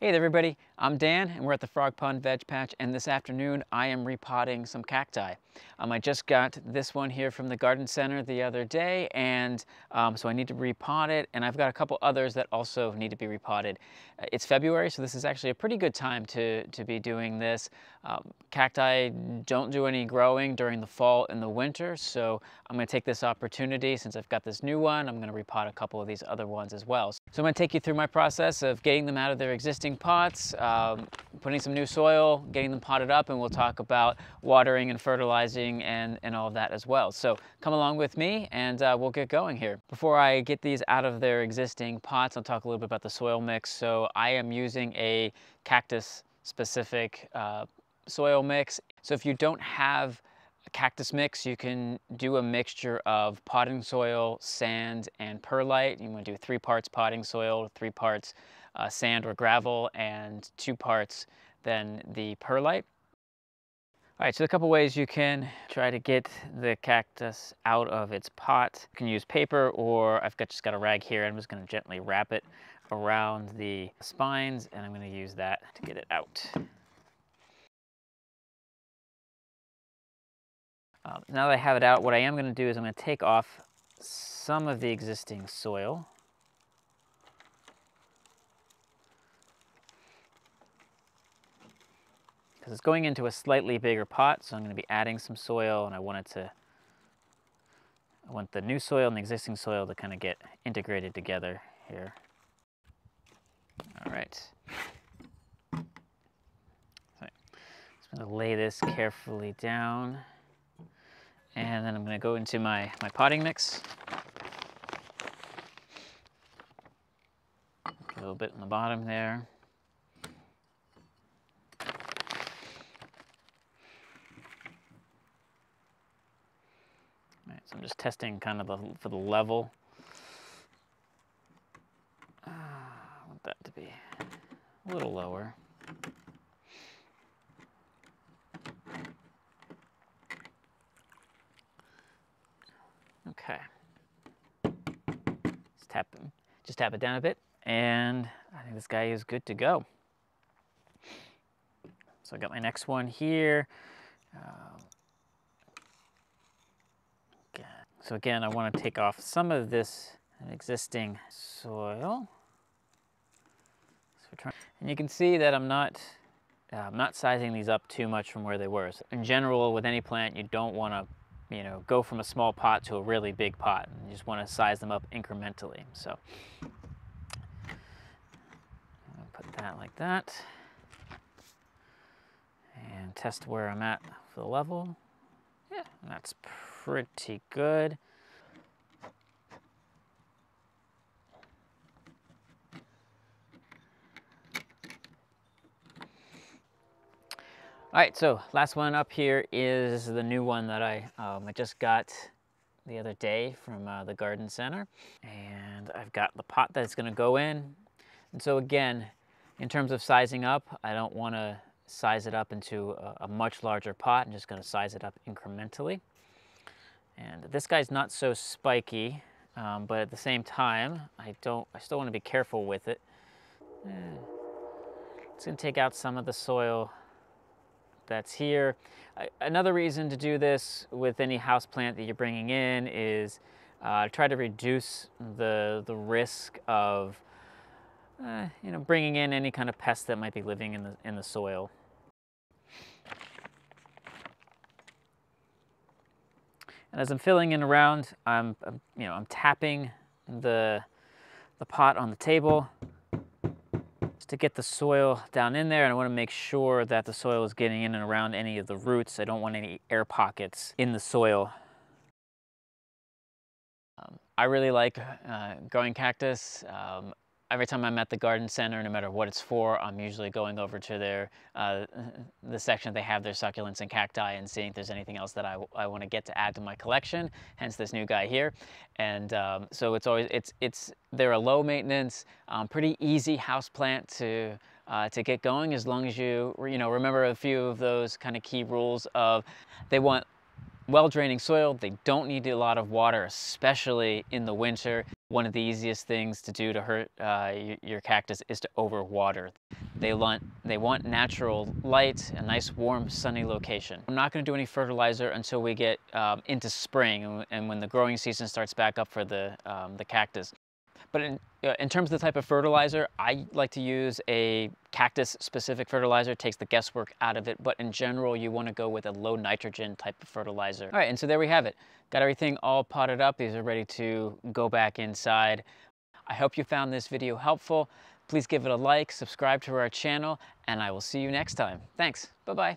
Hey there everybody, I'm Dan and we're at the Frog Pond Veg Patch, and this afternoon I am repotting some cacti. I just got this one here from the garden center the other day, and so I need to repot it, and I've got a couple others that also need to be repotted. It's February, so this is actually a pretty good time to be doing this. Cacti don't do any growing during the fall and the winter, so I'm going to take this opportunity, since I've got this new one, I'm going to repot a couple of these other ones as well. So I'm going to take you through my process of getting them out of their existing pots, putting some new soil, getting them potted up, and we'll talk about watering and fertilizing and all of that as well. So come along with me and we'll get going here. Before I get these out of their existing pots, I'll talk a little bit about the soil mix. So I am using a cactus specific soil mix. So if you don't have cactus mix, you can do a mixture of potting soil, sand, and perlite. You want to do 3 parts potting soil, 3 parts sand or gravel, and 2 parts then the perlite. All right, so a couple ways you can try to get the cactus out of its pot. You can use paper, or I've got, just got a rag here. I'm just going to gently wrap it around the spines, and I'm going to use that to get it out. Now that I have it out, what I am going to do is I'm going to take off some of the existing soil. Because it's going into a slightly bigger pot, so I'm going to be adding some soil, and I want the new soil and the existing soil to kind of get integrated together here. All right. So I'm just going to lay this carefully down. And then I'm going to go into my potting mix. A little bit on the bottom there. All right, so I'm just testing kind of for the level. I want that to be a little lower. Okay, just tap it down a bit, and I think this guy is good to go. So I got my next one here. So again, I want to take off some of this existing soil. So and you can see that I'm not sizing these up too much from where they were. So in general, with any plant, you don't want to go from a small pot to a really big pot. You just want to size them up incrementally. So I'm gonna put that like that and test where I'm at for the level. Yeah, that's pretty good. All right, so last one up here is the new one that I just got the other day from the garden center. And I've got the pot that it's going to go in. And so again, in terms of sizing up, I don't want to size it up into a much larger pot. I'm just going to size it up incrementally. And this guy's not so spiky, but at the same time, I still want to be careful with it. It's going to take out some of the soil that's here. Another reason to do this with any houseplant that you're bringing in is try to reduce the risk of bringing in any kind of pest that might be living in the soil. And as I'm filling in around, I'm tapping the pot on the table to get the soil down in there, and I want to make sure that the soil is getting in and around any of the roots. I don't want any air pockets in the soil. I really like growing cactus. Every time I'm at the garden center, no matter what it's for, I'm usually going over to the section they have their succulents and cacti and seeing if there's anything else that I want to get to add to my collection, hence this new guy here. And so they're a low maintenance, pretty easy house plant to get going, as long as you remember a few of those kind of key rules of they want well-draining soil. They don't need a lot of water, especially in the winter. One of the easiest things to do to hurt your cactus is to overwater. They want natural light, a nice warm sunny location. I'm not going to do any fertilizer until we get into spring and when the growing season starts back up for the cactus. But in terms of the type of fertilizer, I like to use a cactus-specific fertilizer. It takes the guesswork out of it, but in general, you want to go with a low nitrogen type of fertilizer. All right, and so there we have it. Got everything all potted up. These are ready to go back inside. I hope you found this video helpful. Please give it a like, subscribe to our channel, and I will see you next time. Thanks. Bye-bye.